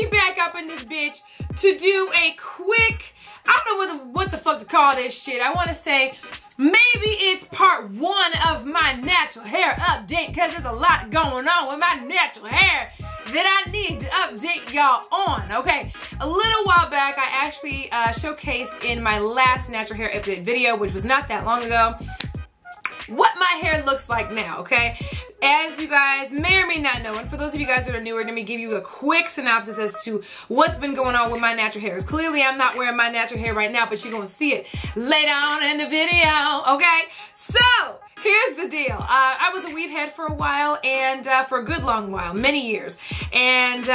we back up in this bitch to do a quick, I don't know what the fuck to call this shit. I want to say maybe it's part one of my natural hair update, because there's a lot going on with my natural hair that I need to update y'all on, okay? A little while back, I actually showcased in my last natural hair update video, which was not that long ago, what my hair looks like now, okay? As you guys may or may not know, and for those of you guys that are newer, let me give you a quick synopsis as to what's been going on with my natural hair. Clearly, I'm not wearing my natural hair right now, but you're gonna see it later on in the video, okay? So, here's the deal. I was a weave head for a while, and for a good long while, many years. And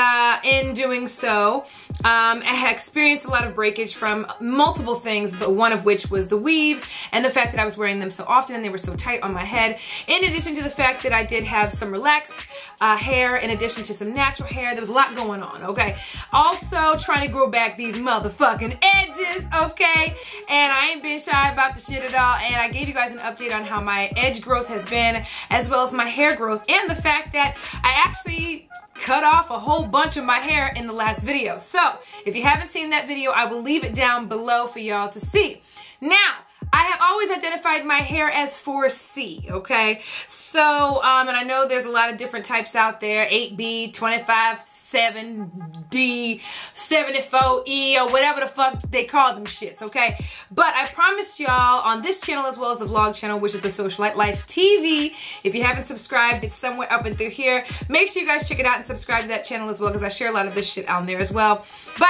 in doing so, I experienced a lot of breakage from multiple things, but one of which was the weaves and the fact that I was wearing them so often and they were so tight on my head. In addition to the fact that I did have some relaxed hair, in addition to some natural hair, there was a lot going on, okay? Also, trying to grow back these motherfucking edges, okay? And I ain't been shy about the shit at all, and I gave you guys an update on how my edge growth has been, as well as my hair growth, and the fact that I actually cut off a whole bunch of my hair in the last video. So if you haven't seen that video, I will leave it down below for y'all to see. Now, I have always identified my hair as 4C, okay? So, and I know there's a lot of different types out there, 8B, 25, 7D, 74E, or whatever the fuck they call them shits, okay? But I promise y'all on this channel, as well as the vlog channel, which is the Socialite Life TV, if you haven't subscribed, it's somewhere up and through here. Make sure you guys check it out and subscribe to that channel as well, because I share a lot of this shit on there as well. But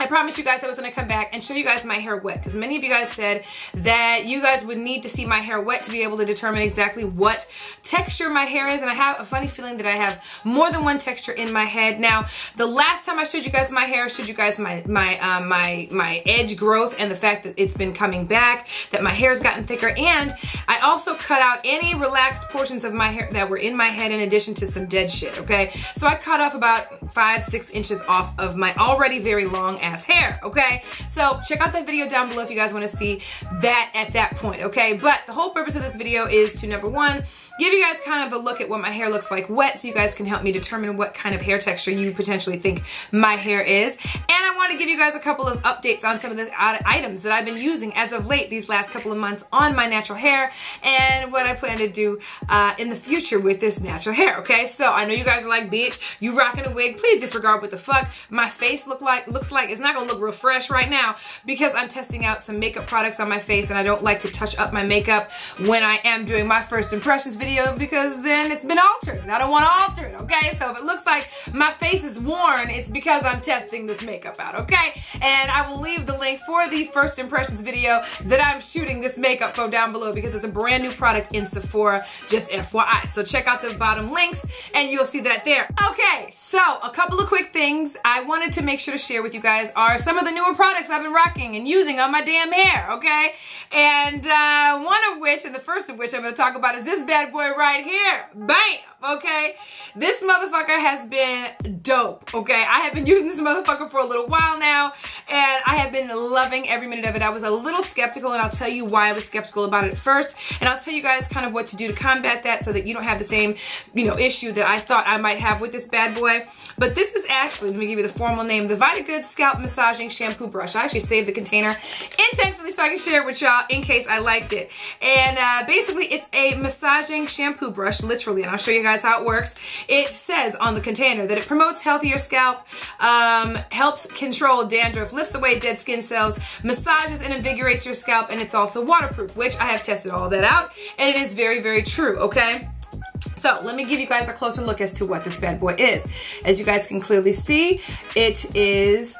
I promised you guys I was going to come back and show you guys my hair wet, because many of you guys said that you guys would need to see my hair wet to be able to determine exactly what texture my hair is, and I have a funny feeling that I have more than one texture in my head. Now, the last time I showed you guys my hair, I showed you guys my edge growth and the fact that it's been coming back, that my hair's gotten thicker, and I also cut out any relaxed portions of my hair that were in my head in addition to some dead shit, okay? So I cut off about 5-6 inches off of my already very long ass hair, okay? So check out that video down below if you guys want to see that at that point, okay? But the whole purpose of this video is to, number one, give you guys kind of a look at what my hair looks like wet, so you guys can help me determine what kind of hair texture you potentially think my hair is. And I want to give you guys a couple of updates on some of the items that I've been using as of late these last couple of months on my natural hair, and what I plan to do in the future with this natural hair, okay? So I know you guys are like, bitch, you rocking a wig. Please disregard what the fuck my face looks like. It's not going to look real fresh right now, because I'm testing out some makeup products on my face, and I don't like to touch up my makeup when I am doing my first impressions video. Because then it's been altered. I don't want to alter it, okay? So if it looks like my face is worn, it's because I'm testing this makeup out, okay? And I will leave the link for the first impressions video that I'm shooting this makeup for down below, because it's a brand new product in Sephora, just FYI. So check out the bottom links and you'll see that there. Okay, so a couple of quick things I wanted to make sure to share with you guys are some of the newer products I've been rocking and using on my damn hair, okay? And one of which, and the first of which I'm gonna talk about, is this bad boy right here. Bam! Okay? This motherfucker has been dope, okay? I have been using this motherfucker for a little while now, and I have been loving every minute of it. I was a little skeptical, and I'll tell you why I was skeptical about it at first, and I'll tell you guys kind of what to do to combat that so that you don't have the same, you know, issue that I thought I might have with this bad boy. But this is actually, let me give you the formal name, the Vitagood Scalp Massaging Shampoo Brush. I actually saved the container intentionally so I can share it with y'all in case I liked it. And basically, it's a massaging shampoo brush, literally, and I'll show you guys how it works. It says on the container that it promotes healthier scalp, helps control dandruff, lifts away dead skin cells, massages and invigorates your scalp, and it's also waterproof, which I have tested all that out, and it is very, very true, okay? So let me give you guys a closer look as to what this bad boy is. As you guys can clearly see, it is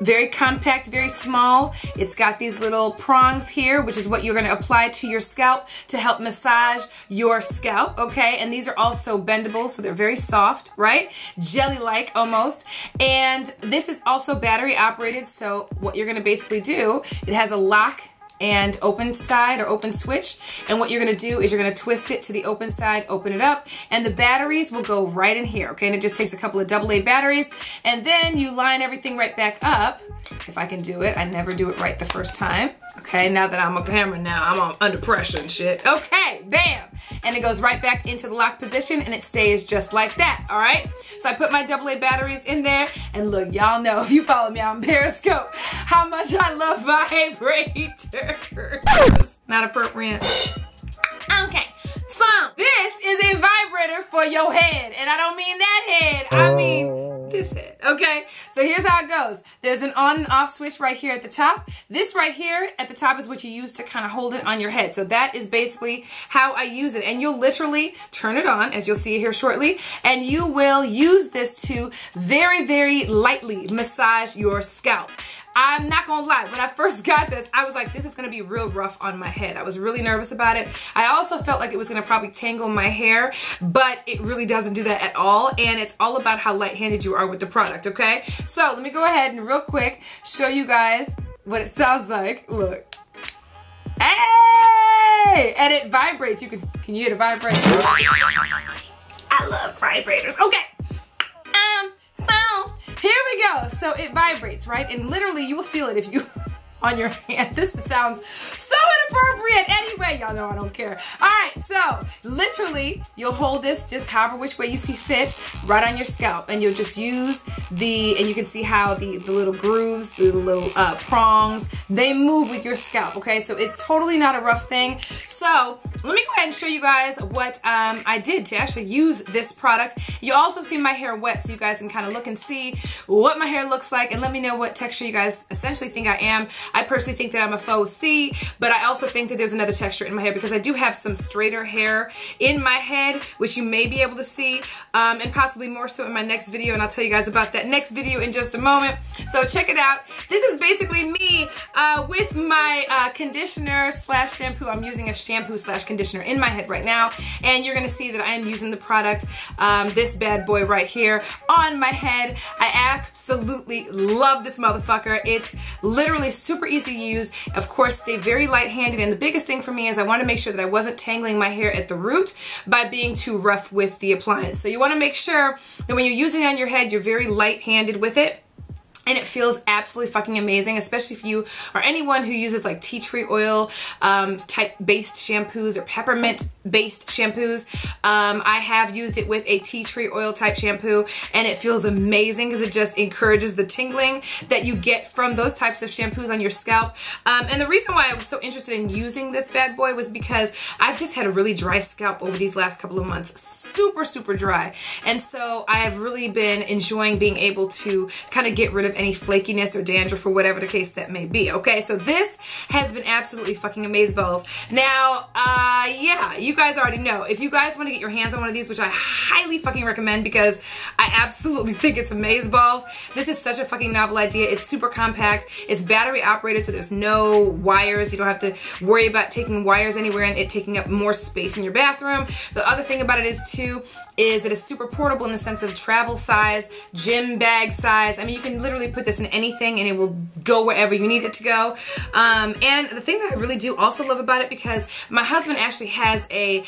very compact, very small. It's got these little prongs here, which is what you're gonna apply to your scalp to help massage your scalp, okay? And these are also bendable, so they're very soft, right? Jelly-like almost. And this is also battery operated, so what you're gonna basically do, it has a lock and open side or open switch, and what you're gonna do is you're gonna twist it to the open side, open it up, and the batteries will go right in here, okay? And it just takes a couple of AA batteries, and then you line everything right back up. If I can do it, I never do it right the first time. Okay, now that I'm on camera now, I'm under pressure and shit. Okay, bam! and it goes right back into the lock position and it stays just like that, all right? So I put my AA batteries in there, and look, y'all know if you follow me on Periscope how much I love vibrators. Not appropriate. Okay. So, this is a vibrator for your head, and I don't mean that head, I mean this head, okay? So here's how it goes. There's an on and off switch right here at the top. This right here at the top is what you use to kind of hold it on your head. So that is basically how I use it, and you'll literally turn it on, as you'll see here shortly, and you will use this to very, very lightly massage your scalp. I'm not gonna lie, when I first got this, I was like, this is gonna be real rough on my head. I was really nervous about it. I also felt like it was gonna probably tangle my hair, but it really doesn't do that at all, and it's all about how light-handed you are with the product, okay? So let me go ahead and real quick show you guys what it sounds like. Look. Hey! And it vibrates. You can you hear it vibrate? I love vibrators. Okay. Here we go. So it vibrates, right? And literally you will feel it if you on your hand. This sounds so inappropriate. Anyway, y'all know I don't care. All right, so literally you'll hold this just however which way you see fit right on your scalp, and you'll just use and you can see how the little grooves, the little prongs, they move with your scalp, okay? So it's totally not a rough thing. So let me go ahead and show you guys what I did to actually use this product. You also see my hair wet, so you guys can kind of look and see what my hair looks like, and let me know what texture you guys essentially think I am. I personally think that I'm a faux C, but I also think that there's another texture in my hair because I do have some straighter hair in my head, which you may be able to see, and possibly more so in my next video, and I'll tell you guys about that next video in just a moment. So check it out. This is basically me with my conditioner slash shampoo. I'm using a shampoo slash conditioner in my head right now, and you're gonna see that I am using the product, this bad boy right here, on my head. I absolutely love this motherfucker. It's literally super easy to use. Of course, stay very light-handed, and the biggest thing for me is I want to make sure that I wasn't tangling my hair at the root by being too rough with the appliance. So you want to make sure that when you're using it on your head, you're very light-handed with it. And it feels absolutely fucking amazing, especially if you are anyone who uses like tea tree oil type based shampoos or peppermint based shampoos. I have used it with a tea tree oil type shampoo, and it feels amazing because it just encourages the tingling that you get from those types of shampoos on your scalp. And the reason why I was so interested in using this bad boy was because I've just had a really dry scalp over these last couple of months, super, super dry. And so I have really been enjoying being able to kind of get rid of any flakiness or dandruff or whatever the case that may be, okay? So this has been absolutely fucking amazeballs. Now, yeah, you guys already know. If you guys want to get your hands on one of these, which I highly fucking recommend because I absolutely think it's amazeballs, this is such a fucking novel idea. It's super compact. It's battery operated, so there's no wires. You don't have to worry about taking wires anywhere and it taking up more space in your bathroom. The other thing about it is too is that it's super portable in the sense of travel size, gym bag size. I mean, you can literally put this in anything and it will go wherever you need it to go. And the thing that I really do also love about it, because my husband actually has a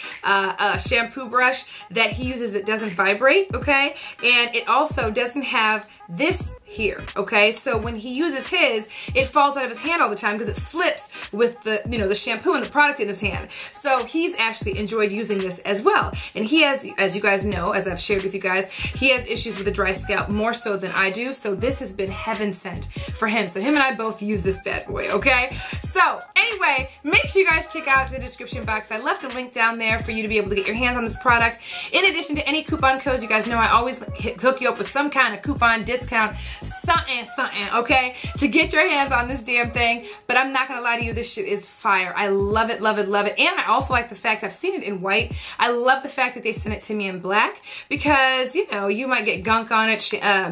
shampoo brush that he uses that doesn't vibrate, okay? And it also doesn't have this here, okay? So when he uses his, it falls out of his hand all the time because it slips with the, you know, the shampoo and the product in his hand. So he's actually enjoyed using this as well. And he has, as you guys know, as I've shared with you guys, he has issues with a dry scalp more so than I do. So this has been heaven sent for him. So him and I both use this bad boy, okay? So anyway, make sure you guys check out the description box. I left a link down there for you to be able to get your hands on this product. In addition to any coupon codes, you guys know I always hook you up with some kind of coupon discount, something, okay, to get your hands on this damn thing. But I'm not gonna lie to you, this shit is fire. I love it, love it, love it. And I also like the fact I've seen it in white. I love the fact that they sent it to me in black because, you know, you might get gunk on it,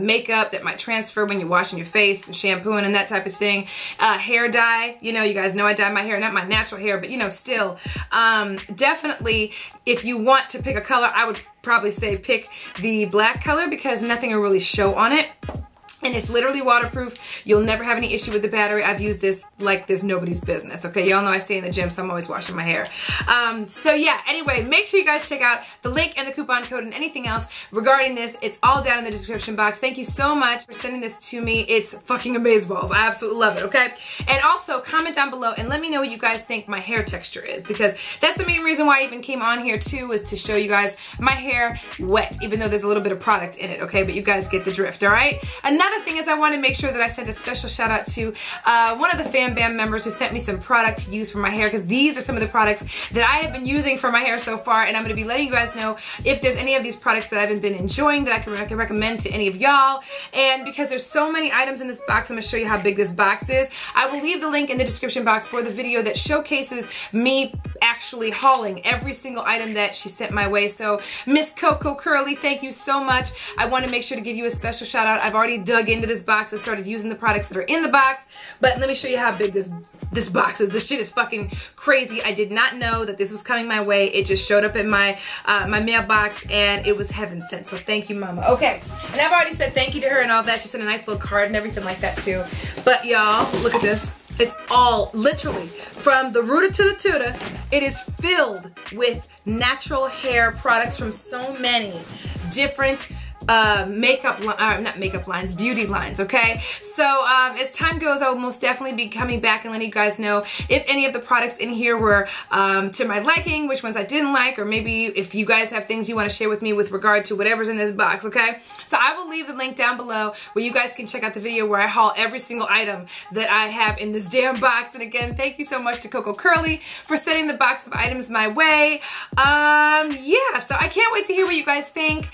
makeup that might transfer when you're washing your face and shampooing and that type of thing, hair dye. You know, you guys know I dye my hair, not my natural hair, but you know, still, definitely if you want to pick a color, I would probably say pick the black color because nothing will really show on it. And it's literally waterproof. You'll never have any issue with the battery. I've used this like there's nobody's business, okay? Y'all know I stay in the gym, so I'm always washing my hair. So yeah, anyway, make sure you guys check out the link and the coupon code and anything else regarding this. It's all down in the description box. Thank you so much for sending this to me. It's fucking amazeballs. I absolutely love it, okay? And also, comment down below and let me know what you guys think my hair texture is, because that's the main reason why I even came on here too, is to show you guys my hair wet, even though there's a little bit of product in it, okay? But you guys get the drift, all right? Another thing is I want to make sure that I send a special shout out to one of the Fam Bam members who sent me some product to use for my hair, because these are some of the products that I have been using for my hair so far, and I'm going to be letting you guys know if there's any of these products that I've been enjoying that I can recommend to any of y'all. And because there's so many items in this box, I'm going to show you how big this box is. I will leave the link in the description box for the video that showcases me actually hauling every single item that she sent my way. So Miss Coco Curly, thank you so much. I want to make sure to give you a special shout out. I've already dug into this box and started using the products that are in the box, but let me show you how big this box is. This shit is fucking crazy. I did not know that this was coming my way. It just showed up in my my mailbox, and it was heaven sent. So thank you, mama. Okay, and I've already said thank you to her and all that. She sent a nice little card and everything like that too. But y'all, look at this. It's all literally from the rooter to the tutor. It is filled with natural hair products from so many different makeup, not makeup lines, beauty lines, okay? So as time goes, I will most definitely be coming back and letting you guys know if any of the products in here were to my liking, which ones I didn't like, or maybe if you guys have things you want to share with me with regard to whatever's in this box, okay? So I will leave the link down below where you guys can check out the video where I haul every single item that I have in this damn box. And again, thank you so much to Coco Curly for sending the box of items my way. Yeah, so I can't wait to hear what you guys think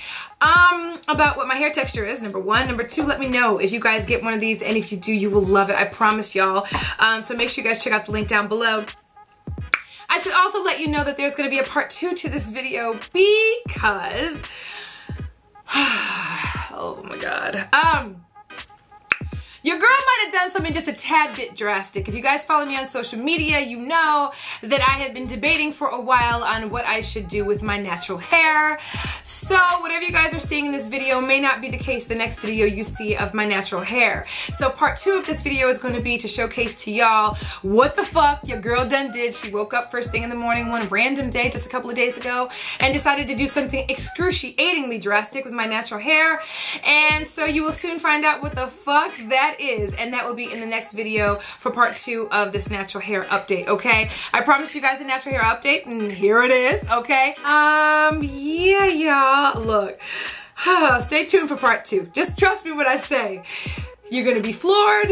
about what my hair texture is, number one. Number two, let me know if you guys get one of these, and if you do, you will love it. I promise y'all. So make sure you guys check out the link down below. I should also let you know that there's going to be a part two to this video because, oh my God. Your girl might have done something just a tad bit drastic. If you guys follow me on social media, you know that I have been debating for a while on what I should do with my natural hair. So whatever you guys are seeing in this video may not be the case the next video you see of my natural hair. So part two of this video is going to be to showcase to y'all what the fuck your girl done did. She woke up first thing in the morning one random day just a couple of days ago and decided to do something excruciatingly drastic with my natural hair. And so you will soon find out what the fuck that is, and that will be in the next video for part two of this natural hair update, okay? I promised you guys a natural hair update, and here it is, okay? Yeah, y'all, look, stay tuned for part two. Just trust me when I say, you're gonna be floored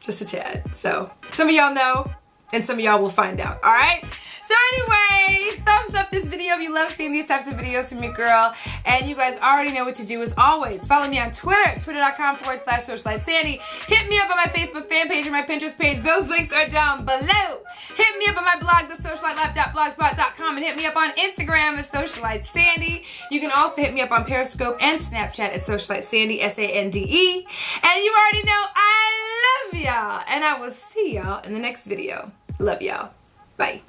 just a tad. So, some of y'all know, and some of y'all will find out, all right? So anyway, thumbs up this video if you love seeing these types of videos from your girl. And you guys already know what to do. As always, follow me on Twitter, twitter.com/SocialiteSande. Hit me up on my Facebook fan page and my Pinterest page. Those links are down below. Hit me up on my blog, TheSocialiteLife.blogspot.com. And hit me up on Instagram at SocialiteSande. You can also hit me up on Periscope and Snapchat at SocialiteSande, S-A-N-D-E. And you already know I love y'all. And I will see y'all in the next video. Love y'all. Bye.